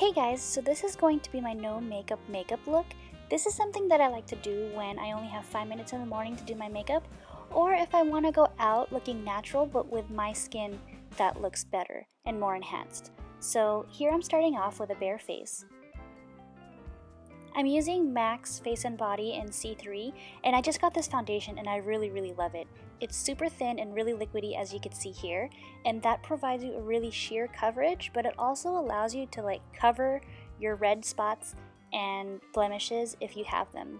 Hey guys, so this is going to be my no makeup makeup look. This is something that I like to do when I only have 5 minutes in the morning to do my makeup, or if I want to go out looking natural but with my skin that looks better and more enhanced. So here I'm starting off with a bare face. I'm using MAC's Face and Body in C3, and I just got this foundation and I really love it. It's super thin and really liquidy, as you can see here, and that provides you a really sheer coverage, but it also allows you to like cover your red spots and blemishes if you have them.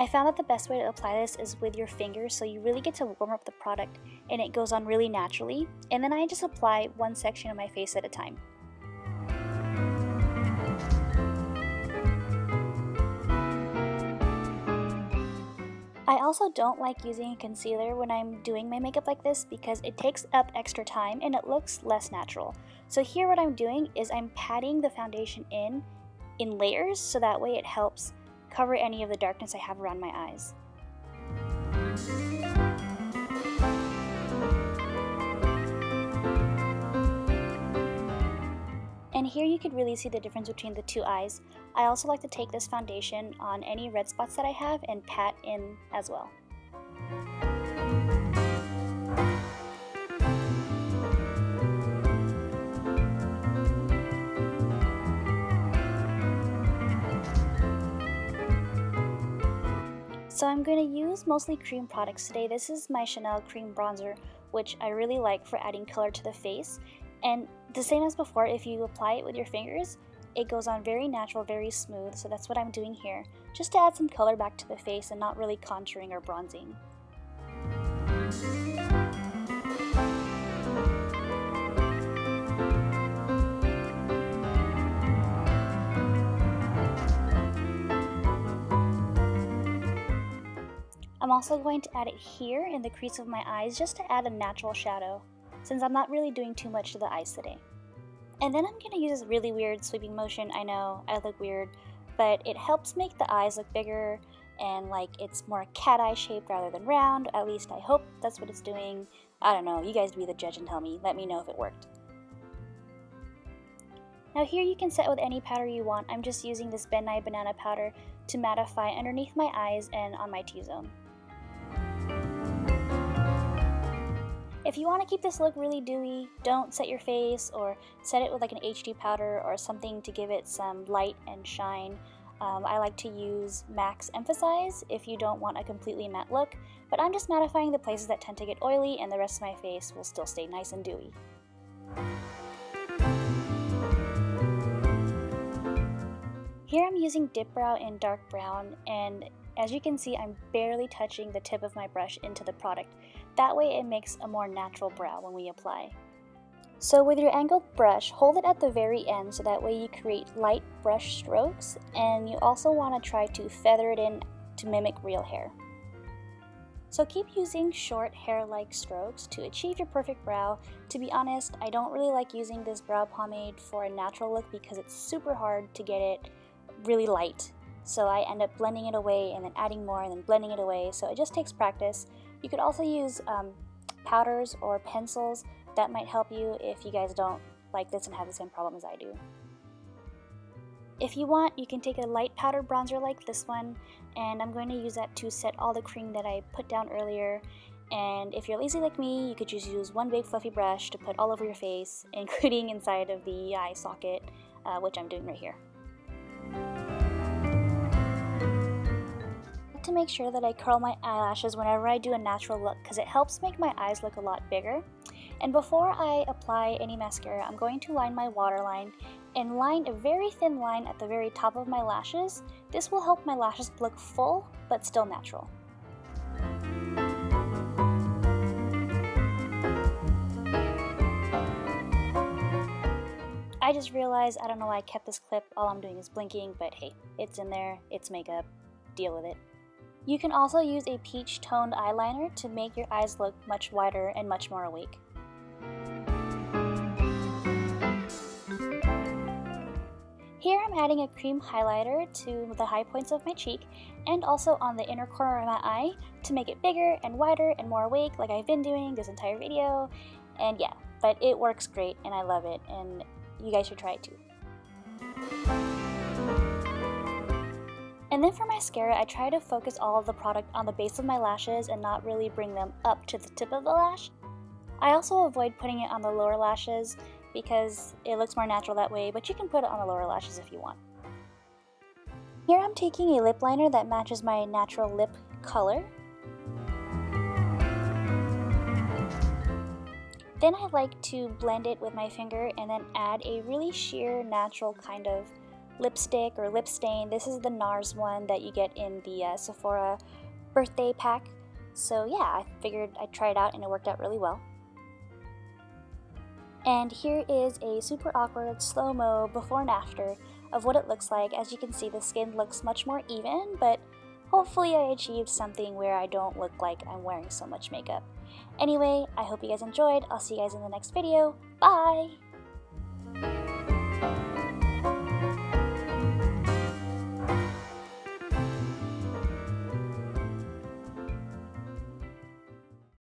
I found that the best way to apply this is with your fingers, so you really get to warm up the product and it goes on really naturally. And then I just apply one section of my face at a time. I also don't like using a concealer when I'm doing my makeup like this because it takes up extra time and it looks less natural. So here what I'm doing is I'm patting the foundation in layers, so that way it helps cover any of the darkness I have around my eyes. And here you could really see the difference between the two eyes. I also like to take this foundation on any red spots that I have and pat in as well. So I'm going to use mostly cream products today. This is my Chanel cream bronzer, which I really like for adding color to the face. And the same as before, if you apply it with your fingers, it goes on very natural, very smooth. So that's what I'm doing here, just to add some color back to the face and not really contouring or bronzing. I'm also going to add it here in the crease of my eyes just to add a natural shadow, since I'm not really doing too much to the eyes today. And then I'm going to use this really weird sweeping motion. I know, I look weird, but it helps make the eyes look bigger and like it's more cat eye shaped rather than round. At least I hope that's what it's doing. I don't know, you guys be the judge and tell me. Let me know if it worked. Now here you can set with any powder you want. I'm just using this Ben Nye banana powder to mattify underneath my eyes and on my T-zone. If you want to keep this look really dewy, don't set your face or set it with like an HD powder or something to give it some light and shine. I like to use MAC Emphasize if you don't want a completely matte look, but I'm just mattifying the places that tend to get oily and the rest of my face will still stay nice and dewy. Here I'm using Dip Brow in dark brown, and as you can see, I'm barely touching the tip of my brush into the product. That way it makes a more natural brow when we apply. So with your angled brush, hold it at the very end so that way you create light brush strokes, and you also want to try to feather it in to mimic real hair. So keep using short hair-like strokes to achieve your perfect brow. To be honest, I don't really like using this brow pomade for a natural look because it's super hard to get it really light. So I end up blending it away and then adding more and then blending it away, so it just takes practice. You could also use powders or pencils. That might help you if you guys don't like this and have the same problem as I do. If you want, you can take a light powder bronzer like this one, and I'm going to use that to set all the cream that I put down earlier. And if you're lazy like me, you could just use one big fluffy brush to put all over your face, including inside of the eye socket, which I'm doing right here. To make sure that I curl my eyelashes whenever I do a natural look because it helps make my eyes look a lot bigger. And before I apply any mascara, I'm going to line my waterline and line a very thin line at the very top of my lashes. This will help my lashes look full but still natural. I just realized I don't know why I kept this clip. All I'm doing is blinking, but hey, it's in there, it's makeup, deal with it. You can also use a peach-toned eyeliner to make your eyes look much wider and much more awake. Here I'm adding a cream highlighter to the high points of my cheek and also on the inner corner of my eye to make it bigger and wider and more awake, like I've been doing this entire video. And yeah, but it works great and I love it and you guys should try it too. And then for mascara, I try to focus all of the product on the base of my lashes and not really bring them up to the tip of the lash. I also avoid putting it on the lower lashes because it looks more natural that way, but you can put it on the lower lashes if you want. Here I'm taking a lip liner that matches my natural lip color. Then I like to blend it with my finger and then add a really sheer natural kind of lipstick or lip stain. This is the NARS one that you get in the Sephora birthday pack. So yeah, I figured I'd try it out and it worked out really well. And here is a super awkward slow-mo before and after of what it looks like. As you can see, the skin looks much more even, but hopefully I achieved something where I don't look like I'm wearing so much makeup. Anyway, I hope you guys enjoyed. I'll see you guys in the next video. Bye!